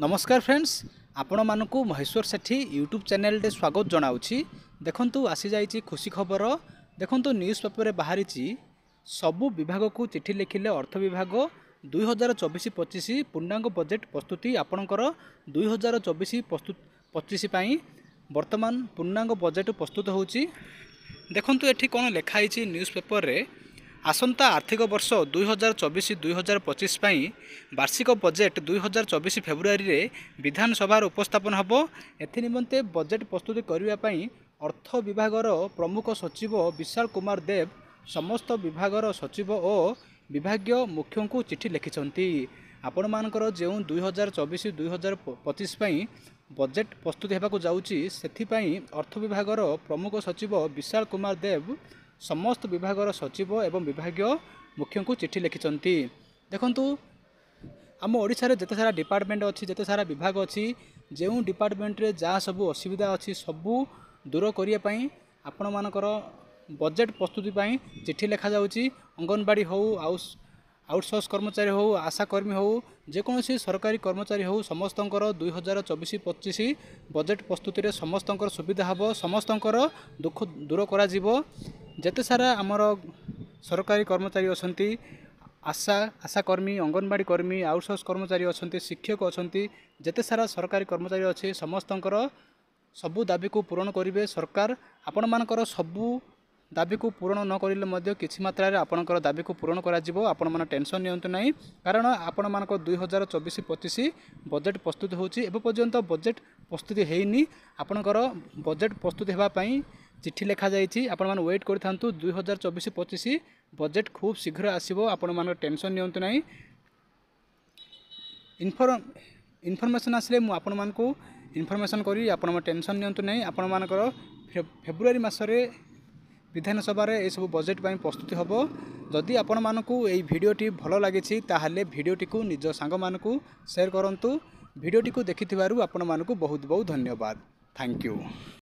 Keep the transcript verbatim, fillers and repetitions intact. नमस्कार फ्रेंड्स, आपण मानकु महेश्वर सेठी यूट्यूब चैनल रे स्वागत जनाउछि। देखंतु आसी जाईछि खुशी खबर। देखंतु न्यूज पेपर बाहरी सबु विभाग को चिट्ठी लिखिले अर्थ विभाग दुई हजार चौबीस पचिश पूर्णांग बजेट प्रस्तुति। आपणकर दुई हजार चौबीस पचिश बर्तमान पूर्णांग बजेट प्रस्तुत होउछि। देखंतु एठी कोन लेखाइछि न्यूज पेपर रे आसंता आर्थिक वर्ष दुई हजार चौबीस दुई हजार पचिश वार्षिक बजेट दुई हजार चौबीस फेब्रुआरी विधानसभा उपस्थापन हम। एमते बजेट प्रस्तुत करने अर्थ विभागर प्रमुख सचिव विशाल कुमार देव समस्त विभागर सचिव और विभागीय मुख्य को चिट्ठी लिखिंट। आपण मानकर जो दुई हजार चौबीस दुई हजार पचिश बजेट प्रस्तुत होगा जापाई अर्थ विभागर प्रमुख सचिव विशाल कुमार देव समस्त विभागर सचिव एवं विभागीय मुख्य को चिट्ठी लिखिंट। देखु आम ओडिशा रे जेते सारा डिपार्टमेंट अच्छी, जेते सारा विभाग अच्छी, जो डिपार्टमेंट रे जहाँ सबू असुविधा अच्छी सबू दूर करने आपण मानकर बजेट प्रस्तुति चिट्ठी लिखा जाउछि। अंगनवाड़ी हो आउटसोर्स कर्मचारी हो, आशाकर्मी हो, जेकोसी सरकारी कर्मचारी हो, समस्त दुई हजार चौबीस पचिश बजेट प्रस्तुति समस्त सुविधा हम, समस्त दुख दूर कर जेते सारा आमर सरकारी कर्मचारी अछंती, आशा आशाकर्मी, अंगनवाड़ी कर्मी, आउटसोर्स कर्मचारी अछंती, शिक्षक अछंती, जेते सारा सरकारी कर्मचारी अछि समस्तंकर सबु दाबी को पूरण करिवे सरकार। आपण मानकर सबु दाबी को पूरण न करिले मध्य किछि मात्रा रे आपणकर दाबी को पूरण करा जिवो। आपण मान टेंशन नियंतु नाही, कारण आपण मानकर दुई हजार चौबीस पचिश बजेट प्रस्तुत होछि। एब पर्यंत बजेट प्रस्तुति हेइनी। आपणकर बजेट प्रस्तुत हेबा पई चिट्ठी लिखा जाइछि। आपण मान वेट करि थांतु। दुई हजार चौबीस पचिश बजेट खूब शीघ्र आसीबो। आपण मान टेंशन नियंतु नाही। इनफॉर्म इनफॉर्मेशन आसले मु आपण मान को इनफॉर्मेशन करी। आपण मान टेंशन नियंतु नाही। आपण मानकर फेब्रुआरी मास रे विधानसभा रे ए सब बजेट पई प्रस्तुति हबो। जदि आपण मान को एई भिडियोटी भलो लागिछि ताहाले भिडियोटी को निज सांग मान को शेयर करंतु। भिडियोटी को देखिथिबारु आपण मान को बहुत बहुत धन्यवाद। Thank you.